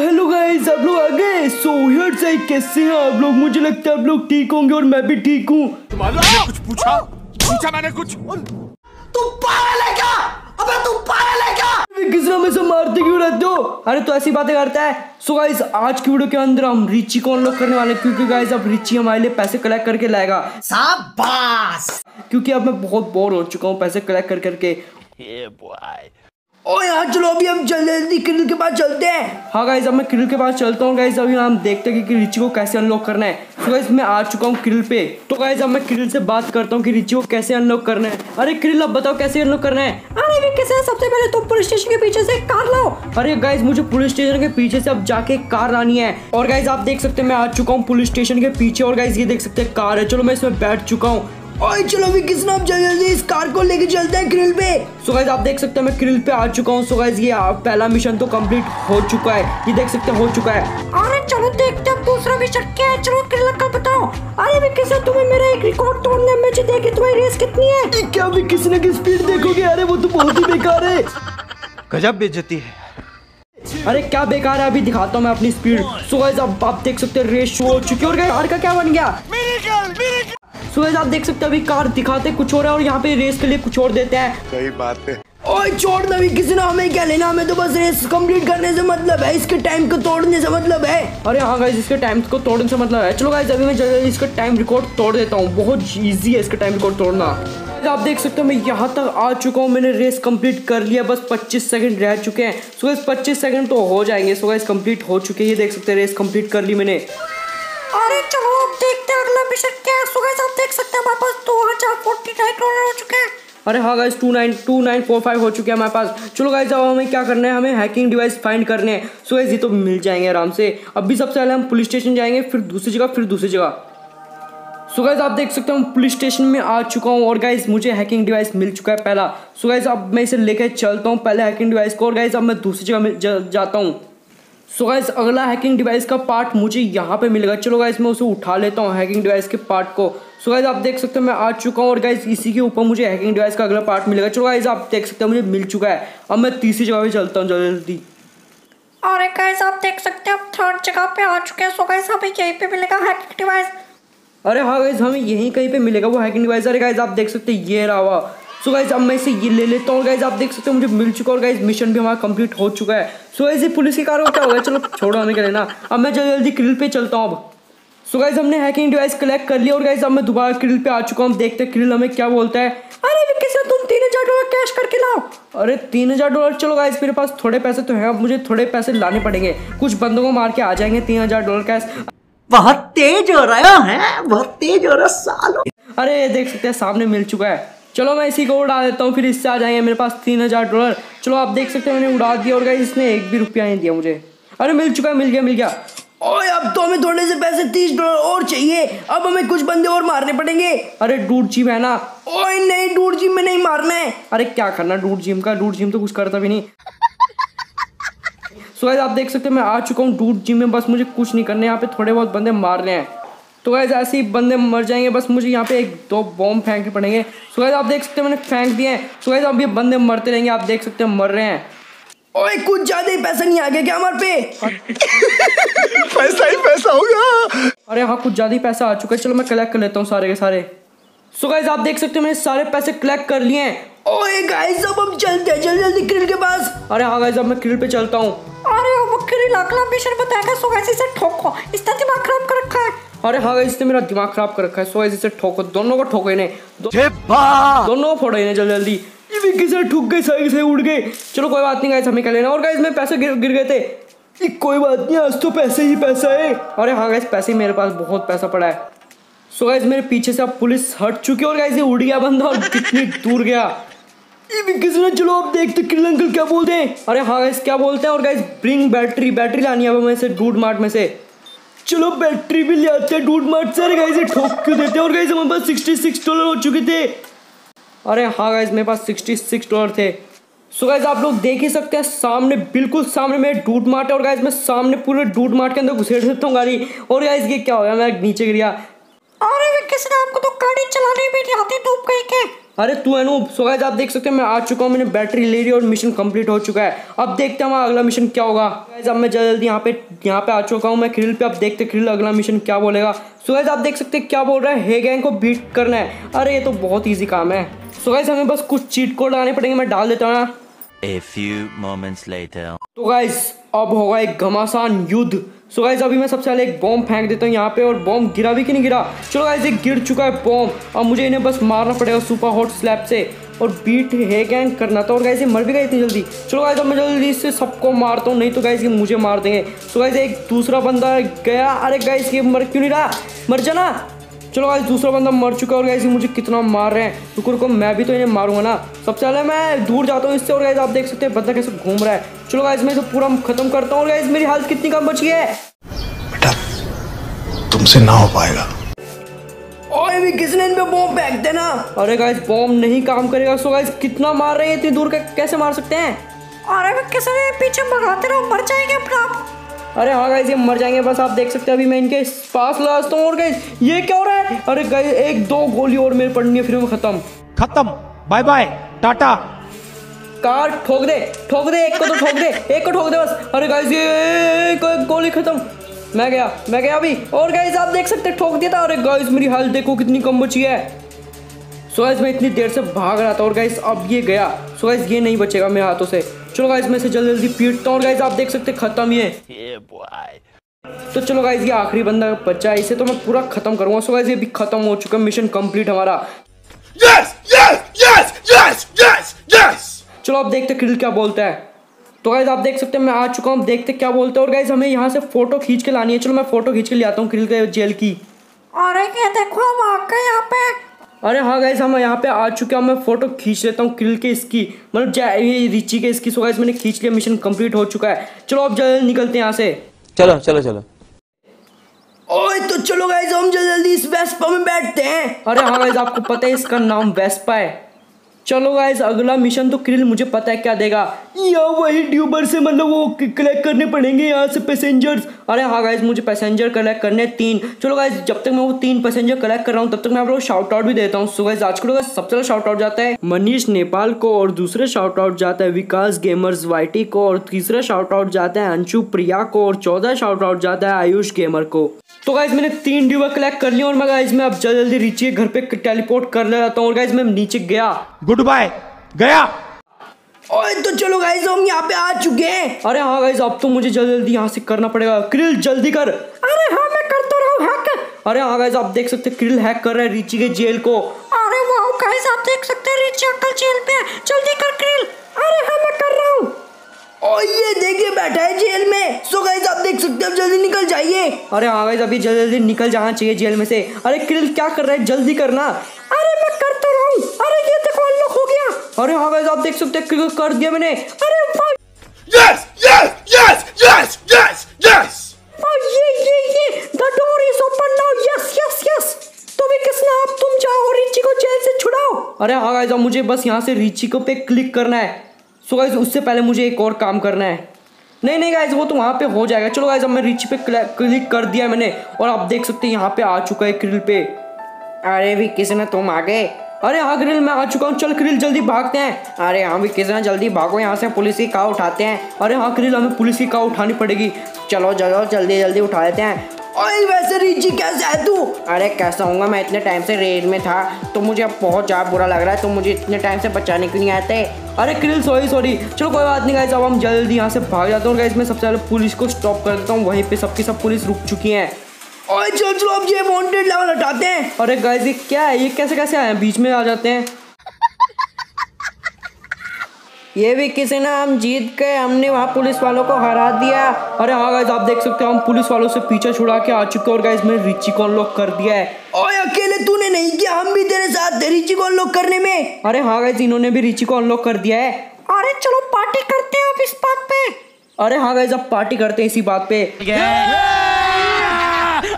Hello guys, आप लोग आ गए। हियर से कैसे हैं आप लोग? मुझे लगता है आप लोग ठीक होंगे और मैं भी ठीक हूँ। कुछ पूछा मैंने कुछ? तुम पागल है क्या? अबे तुम पागल है क्या? किसने में से मारते क्यों रहते हो? अरे तो ऐसी बातें करता है। सो गाइस, आज की वीडियो के अंदर हम रिची को अनलॉक करने वाले हैं, क्योंकि गाइस अब रिची हमारे लिए पैसे कलेक्ट करके लाएगा। शाबाश! क्योंकि अब मैं बहुत बोर हो चुका हूँ पैसे कलेक्ट कर करके। और यहाँ चलो, अभी हम जल्दी किरिल के पास चलते हैं। हाँ गाइज, अब मैं किरिल के पास चलता हूँ। गाइज अभी हम देखते हैं कि रिची को कैसे अनलॉक करना है। तो गाइज मैं आ चुका हूँ किरिल पे। तो गाइज अब मैं किरिल से बात करता हूँ कि रिची को कैसे अनलॉक करना है। अरे किरिल, अब बताओ कैसे अनलॉक करना है? अरे विक्की सेना, सबसे पहले तुम पुलिस स्टेशन के पीछे से कार लाओ। अरे गाइज मुझे पुलिस स्टेशन के पीछे से अब जाके कार लानी है। और गाइज आप देख सकते हैं मैं आ चुका हूँ पुलिस स्टेशन के पीछे, और गाइज ये देख सकते हैं कार है। चलो मैं इसमें बैठ चुका हूँ। ओए चलो विक्की सेना, अब जल्दी जल्दी इस कार को लेके चलते हैं किरिल पे। सो गाइस आप देख सकते हैं मैं किरिल पे आ चुका हूँ। सो गाइस ये पहला मिशन तो कंप्लीट हो चुका है, ये देख सकते हैं हो चुका है। अरे चलो देखते हैं दूसरा मिशन क्या है। चलो किरिल का बताओ। अरे विक्की सेना, तुम्हें मेरा एक रिकॉर्ड तोड़ने में चाहिए कि तुम्हारी रेस कितनी है। क्या विक्की सेना की स्पीड देखोगे? अरे वो तो बहुत ही बेकार है, गजब बेइज्जती है। अरे क्या बेकार है, अभी दिखाता हूँ मैं अपनी स्पीड। सो गाइस अब आप देख सकते हैं रेस हो चुकी है। और कार का क्या बन गया? सो गाइस आप देख सकते हैं अभी कार दिखाते कुछ और है, और यहाँ पे रेस के लिए कुछ और देते हैं। सही बात है। ओए छोड़ ना विक्की सेना, हमें क्या लेना, हमें तो बस रेस कंप्लीट करने से मतलब है, इसके टाइम को तोड़ने से मतलब है। अरे हाँ गाइस, इसके टाइम को तोड़ने से मतलब है। चलो गाइस अभी मैं जल्दी इसका टाइम रिकॉर्ड तोड़ देता हूँ। बहुत ईजी है इसका टाइम रिकॉर्ड तोड़ना। आप देख सकते हो मैं यहाँ तक आ चुका हूँ, मैंने रेस कंप्लीट कर लिया। बस 25 सेकंड रह चुके हैं। सो गाइस 25 सेकंड तो हो जाएंगे। सो गाइस कंप्लीट हो चुके हैं, ये देख सकते हैं रेस कंप्लीट कर ली मैंने। अरे चलो अब देखते हैं अगला मिशन क्या है। सो गाइस आप देख सकते हैं हमारे पास 2049 करोड़ हो चुके हैं। अरे हाँ गाइस 294945 हो चुके हैं हमारे पास। चलो गाइस अब हमें क्या करना है, हमें हैकिंग डिवाइस फाइंड करने हैं। सो गाइस ये तो मिल जाएंगे आराम से। अभी सबसे पहले हम पुलिस स्टेशन जाएंगे, फिर दूसरी जगह, फिर दूसरी जगह। सो गाइस आप देख सकते हो पुलिस स्टेशन में आ चुका हूँ, और गाइस मुझे हैकिंग डिवाइस मिल चुका है पहला। सो गाइस अब मैं इसे लेकर चलता हूँ पहले हैकिंग डिवाइस को, और गाइस अब मैं दूसरी जगह जाता हूँ। सो गाइस अगला हैकिंग डिवाइस का पार्ट मुझे यहाँ पे मिलेगा। चलो गाइस मैं उसे उठा लेता हूँ हैकिंग डिवाइस के पार्ट को। सो गाइस आप देख सकते हो मैं आ चुका हूँ, और गाइस इसी के ऊपर मुझे हैकिंग डिवाइस का अगला पार्ट मिलेगा। चलो गाइस आप देख सकते हो मुझे मिल चुका है। अब मैं तीसरी जगह पे चलता हूँ जल्दी। अरे गाइस आप देख सकते हो आप थर्ड जगह पे आ चुके हैं। सो गाइस हमें यहीं पे मिलेगा हैकिंग डिवाइस। अरे हाँ गाइस हमें यहीं कहीं पे मिलेगा वो हैकिंग डिवाइस। अरे गाइस आप देख सकते हो ये रहा हुआ। सो गाइस अब मैं इसे ये ले लेता हूँ, और गाइस आप देख सकते हो मुझे मिल चुका है, और गाइस मिशन भी हमारा कंप्लीट हो चुका है। सो गाइस ये पुलिस की कार हो क्या होगा, चलो छोड़ो हमें क्या लेना। अब मैं जल्दी जल्दी किरिल पे चलता हूँ अब। सो गाइस हमने हैकिंग डिवाइस कलेक्ट कर लिया, और गाइस अब मैं दोबारा किरिल पे आ चुका हूँ। देखते हैं किरिल हमें क्या बोलता है। अरे विक्की सेना तुम $3000 कैश करके लाओ। अरे $3000? चलो गाइस मेरे पास थोड़े पैसे तो हैं, अब मुझे थोड़े पैसे लाने पड़ेंगे। कुछ बंदों को मार के आ जाएंगे $3000 कैश। बहुत तेज हो रहा है, बहुत तेज हो रहा सालों। अरे देख सकते हैं सामने मिल चुका है। चलो मैं इसी को उड़ा देता हूँ, फिर इससे आ जाएंगे मेरे पास $3000। चलो आप देख सकते हैं मैंने उड़ा दिया, और गाइस इसने एक भी रुपया नहीं दिया मुझे। अरे मिल चुका है, मिल गया मिल गया। ओए अब तो हमें थोड़े से पैसे $30 और चाहिए। अब हमें कुछ बंदे और मारने पड़ेंगे। अरे डूड जिम है ना? ओए नहीं डूड जिम में नहीं मारना है। अरे क्या करना डूड जिम का, डूड जिम तो कुछ करता भी नहीं। सो गाइस आप देख सकते हैं मैं आ चुका हूँ डूड जिम में। बस मुझे कुछ नहीं करना, यहाँ पे थोड़े बहुत बंदे मारने हैं। तो गाइस ऐसे ही बंदे मर जाएंगे, बस मुझे यहाँ पे 1-2 बॉम्ब फेंकने पड़ेंगे। सो गाइस आप देख सकते हैं मैंने फेंक दिए हैं। सो गाइस अब ये बंदे मरते रहेंगे, आप देख सकते हैं मर रहे हैं। ओए कुछ ज्यादा ही पैसा नहीं आ गया क्या हमारे पे? पैसा ही पैसा होगा। अरे हाँ कुछ ज्यादा ही पैसा आ चुका है। चलो मैं कलेक्ट कर लेता हूँ सारे के सारे। सो गाइस आप देख सकते हैं मैंने सारे पैसे कलेक्ट कर लिए हैं। ओए गाइस अब हम चलते हैं जल्दी जल्दी किरिल के पास। अरे हाँ गाइस अब मैं किरिल पे चलता हूँ। अरे वो किरिल अगला मिशन बताएगा। सो गाइस इसे ठोको, इसका दिमाग खराब कर रखा है। अरे हाँ गाइस इसने मेरा दिमाग खराब कर रखा है। सो गाइस इसे ठोको, दोनों को ठोको, इन्हें दोनों को फोड़ो इन्हें जल्दी जल्दी। ये विक्की सेना ठुक गए, सही से उड़ गए। चलो कोई बात नहीं गाइस, हमें क्या लेना। और गाइस में पैसे गिर गए थे, कोई बात नहीं, आज तो पैसे ही पैसा है। अरे हाँ गाइस पैसे, मेरे पास बहुत पैसा पड़ा है। सो गाइस मेरे पीछे से अब पुलिस हट चुकी है, और गाइस ये उड़ गया बंदा और कितनी दूर गया। चलो आप देखते किरिल अंकल क्या बोलते हैं। अरे हाँ गाइस क्या बोलते हैं। और गाइस ब्रिंग बैटरी, बैटरी लानी है हमें से डूड मार्ट में से। चलो बैटरी भी ले आते हैं डूड मार्ट से। अरे गाइस ये ठोक क्यों देते हैं। और गाइस हमारे पास $66 हो चुके थे। अरे हाँ गाइस मेरे पास $66 थे। सो गाइस आप लोग देख ही सकते हैं सामने, बिल्कुल सामने मेरे डूड मार्ट है। और गाइस मैं सामने पूरे डूड मार्ट के अंदर घुसेड़ देता हूँ गाड़ी। और गाइस ये क्या हो गया, मैं नीचे गिर गया। अरे विक्की सेना आपको तो गाड़ी चलाने भी नहीं आती, डूब गई क्या? अरे तू है नो। सो गाइस आप देख सकते हैं मैं आ चुका हूँ, मैंने बैटरी ले ली और मिशन कंप्लीट हो चुका है। अब देखते हैं हमारा अगला मिशन क्या होगा। गाइस अब मैं जल्दी यहाँ पे आ चुका हूँ मैं क्रिल पे। अब देखते हैं क्रिल अगला मिशन क्या बोलेगा। सो गाइस आप देख सकते हैं क्या बोल रहा है, हे गैंग को बीट करना है। अरे ये तो बहुत ईजी काम है। सो गाइस हमें बस कुछ चीट कोड लगाने पड़ेंगे, मैं डाल देता हूँ। A few moments later. तो गाइस अब होगा एक घमासान युद्ध। सो गाइस अभी मैं सबसे पहले एक बॉम्ब फेंक देता हूँ यहाँ पे, और बॉम्ब गिरा भी कि नहीं गिरा। चलो गाइस ये गिर चुका है बॉम्ब। अब मुझे इन्हें बस मारना पड़ेगा सुपर हॉट स्लैब से और बीट है गैंग करना था। और गाइस ये मर भी गए इतनी जल्दी। चलो गाइस अब मैं जल्दी इससे सबको मारता हूँ, नहीं तो गाइस ये मुझे मार देंगे। सो गाइस एक दूसरा बंदा गया। अरे गाइस ये मर क्यों नहीं रहा, मर जाना। चलो गाइस दूसरा बंदा मर चुका है और गाइस ये मुझे कितना मार रहे हैं। रुको रुको मैं भी तो इन्हें मारूंगा ना। सबसे पहले मैं दूर जाता हूँ इससे। और गाइस आप देख सकते हैं बंदा कैसे घूम रहा है। चलो गाइस मैं तो पूरा खत्म करता हूँ। और गाइस मेरी हालत कितनी कम बची है बेटा, तुमसे ना हो पाएगा। और भी किसने इन पे बॉम्ब फेंक देना। अरे गाइस बॉम्ब नहीं काम करेगा। सो गाइस कितना मार रहे हैं, इतनी दूर कैसे मार सकते हैं। अरे कैसे पीछे भगाते रहो, मर जाएंगे। अरे हाँ गाइस ये मर जाएंगे। बस आप देख सकते हैं अभी मैं इनके पास लाजता हूँ। और गाइस ये क्या हो रहा है। अरे गाइस एक दो गोली और मेरे पड़नी है, फिर मैं खत्म बाय बाय टाटा। कार ठोक दे एक को तो ठोक दे, एक को ठोक दे बस। अरे गाइस ये गोली खत्म, मैं गया अभी। और गाइस आप देख सकते ठोक दिया था। अरे गाइस मेरी हालत देखो कितनी कम बची है। सो गाइस मैं इतनी देर से भाग रहा था और गाइस अब ये गया। सो गाइस ये नहीं बचेगा मेरे हाथों से। चलो गाइस मैं इसे जल्दी जल्दी पीटता हूँ। और गाइस आप देख सकते खत्म ये तो। चलो गाइस ये आखिरी बंदा बचा है, इसे तो मैं पूरा खत्म करूंगा। सो गाइस ये भी खत्म हो चुका, मिशन कंप्लीट हमारा। Yes yes yes yes yes yes. चलो आप देखते क्रिल क्या बोलता है। तो गाइस आप देख सकते हैं मैं आ चुका हूँ, देखते क्या बोलते हैं। और गाइस हमें यहाँ से फोटो खींच के लानी है। चलो मैं फोटो खींच के ले आता हूँ क्रिल के जेल की। अरे देखो यहाँ पे। अरे हाँ गाइस हम यहाँ पे आ चुके हैं। मैं फोटो खींच लेता हूँ क्रिल के इसकी, मतलब ये रिची के इसकी। सो गाइस मैंने खींच लिया, मिशन कंप्लीट हो चुका है। चलो अब जल्दी निकलते हैं यहाँ से। चलो चलो चलो। ओए तो चलो गाइस हम जल्दी इस वेस्पा में बैठते हैं। अरे हाँ गाइस आपको पता है इसका नाम वेस्पा है। चलो गाइस अगला मिशन तो क्रिल मुझे पता है क्या देगा। या वही ट्यूबर से मतलब वो कलेक्ट करने पड़ेंगे यहाँ से पैसेंजर्स। अरे हाँ गाइस मुझे पैसेंजर कलेक्ट करने 3। चलो गाइस जब तक मैं वो 3 पैसेंजर कलेक्ट कर रहा हूँ तब तक मैं आप लोग शाउट आउट भी देता हूँ। सो गाइस आज का सबसे पहला शाउट आउट जाता है मनीष नेपाल को, और दूसरे शाउट आउट जाता है विकास गेमर्स वाईटी को, और तीसरा शाउट आउट जाता है अंशु प्रिया को, और चौथा शाउट आउट जाता है आयुष गेमर को। तो गाइस मैंने 3 ड्यूबर कलेक्ट कर लिया और मैं गाइस मैं अब जल्दी रिची घर पे टेलीपोर्ट कर ले जाता हूँ। और गाइस मैं नीचे गया, गुड बाय गया। ओए तो चलो गाइस हम यहाँ पे आ चुके हैं। अरे हाँ गाइस अब तो मुझे जल्दी यहाँ से करना पड़ेगा। क्रिल जल्दी कर। अरे हाँ मैं करता रहा हूँ हैक। अरे हाँ गाइस आप देख सकते क्रिल हैक कर रहा है रिची के जेल को। अरे वाह गाइस आप देख सकते हैं रिची अंकल जेल पे। जल्दी कर क्रिल। अरे हाँ मैं कर रहा हूँ। और ये देखिए बैठा है जेल में। सो गाइस आप देख सकते हैं जल्दी निकल जाइए। अरे हाँ गाइस अभी जल्दी निकल जाना चाहिए जेल में से। अरे क्रिल क्या कर रहा है, जल्दी करना। अरे मैं कर तो रहा हूँ। अरे ये देखो अनलॉक हो गया। अरे हाँ गाइस आप देख सकते हैं क्रिल कर दिया मैंने। अरे yes yes yes yes yes yes. और ये the door is open now. Yes yes yes. तो भी किसना आप तुम जाओ और रिची को जेल से छुड़ाओ। अरे हाँ गाइस अब मुझे बस यहाँ से रिची को पे क्लिक करना है। सो गाइस उससे पहले मुझे एक और काम करना है। नहीं गाइस वो तो वहाँ पे हो जाएगा। चलो गाइस अब मैं रिची पे क्लिक कर दिया मैंने, और आप देख सकते हैं यहाँ पे आ चुका है क्रिल पे। अरे विक्की सेना तुम आ गए। अरे हाँ क्रिल मैं आ चुका हूँ। चल क्रिल जल्दी भागते हैं। अरे हाँ विक्की सेना जल्दी भागो यहाँ से, पुलिस की कार उठाते हैं। अरे हाँ क्रिल हमें पुलिस की कार उठानी पड़ेगी। चलो चलो जल्दी जल्दी उठा लेते हैं। और वैसे रिची कैसा है तू। अरे कैसा होगा, मैं इतने टाइम से रेड में था तो मुझे अब बहुत ज़्यादा बुरा लग रहा है। तो मुझे इतने टाइम से बचाने क्यों नहीं आते। अरे क्रिल सॉरी। चलो कोई बात नहीं गाइस अब हम जल्दी यहाँ से भाग जाते हैं। गाइस मैं सबसे पहले पुलिस को स्टॉप कर देता हूँ। वहीं पे सबकी सब पुलिस रुक चुकी हैं। और चलो अब ये वांटेड लेवल हटाते हैं। अरे गाइस ये क्या है, ये कैसे आए बीच में आ जाते हैं। ये भी किसी ना हम जीत गए, हमने वहाँ पुलिस वालों को हरा दिया। अरे हाँ गाइस आप देख सकते हैं हम पुलिस वालों से पीछा छुड़ा के आ चुके हैं। और गाइस मैंने रिची को अनलॉक कर दिया है। ओए अकेले तूने नहीं किया, हम भी तेरे साथ थे रिची को अनलॉक करने में। अरे हाँ गाइस इन्होंने भी रिची को अनलॉक कर दिया है। अरे चलो पार्टी करते हैं आप इस बात पे। अरे हाँ गाइस आप पार्टी करते हैं इसी बात पे।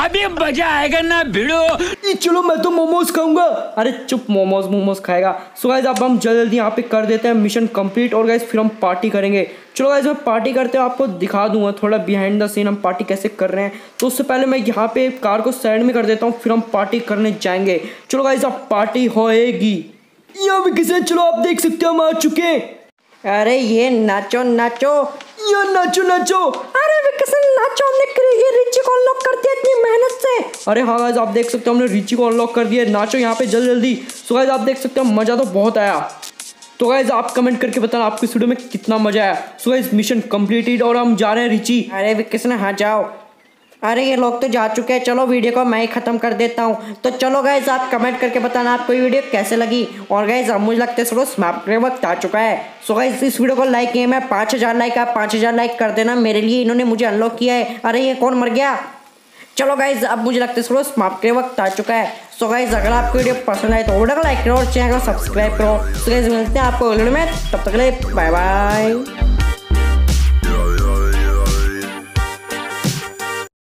अभी मजा आएगा ना भिड़ो। चलो मैं तो मोमोज खाऊंगा। अरे चुप, मोमोज खाएगा। सो गाइस अब हम जल्दी यहाँ पे कर देते हैं मिशन कंप्लीट। और गाइस फिर हम पार्टी करेंगे। चलो गाइस मैं पार्टी करते हुए आपको दिखा दूंगा थोड़ा बिहाइंड द सीन हम पार्टी कैसे कर रहे हैं। तो उससे पहले मैं यहाँ पे कार को साइड में कर देता हूँ, फिर हम पार्टी करने जाएंगे। चलो गाइस अब पार्टी होएगी। या विक्की सेना चलो आप देख सकते हो हम आ चुके हैं। अरे ये नाचो नाचो या नाचो नाचो। अरे विक्की सेना नाचो, हमने ये रिची को अनलॉक कर दिया इतनी मेहनत से। अरे हाँ गाइस आप देख सकते हो हमने रिची को अनलॉक कर दिया, नाचो यहाँ पे जल्दी जल्दी। सो गाइस आप देख सकते हो मजा तो बहुत आया। तो गाइज आप कमेंट करके बताना आपको इस वीडियो में कितना मजा आया। सो गाइज मिशन कम्प्लीटेड और हम जा रहे हैं रिची। अरे विक्की सेना हाँ जाओ। अरे ये लोग तो जा चुके हैं, चलो वीडियो को मैं ही ख़त्म कर देता हूँ। तो चलो गाइज आप कमेंट करके बताना आपको ये वीडियो कैसे लगी। और गाइज अब मुझे लगता है थोड़ा समाप्त करने वक्त आ चुका है। सो गाइज इस वीडियो को लाइक किए मैं 5000 लाइक, आप 5000 लाइक कर देना मेरे लिए, इन्होंने मुझे अनलॉक किया है। अरे ये कौन मर गया। चलो गाइज अब मुझे लगता है थोड़ा समाप्त करने वक्त आ चुका है। सो गाइज अगर आपको वीडियो पसंद आए तो वीडियो को लाइक करो और चैनल को सब्सक्राइब करो। सो गाइज मिलते हैं आपको अगले में, तब तक के लिए बाय बाय।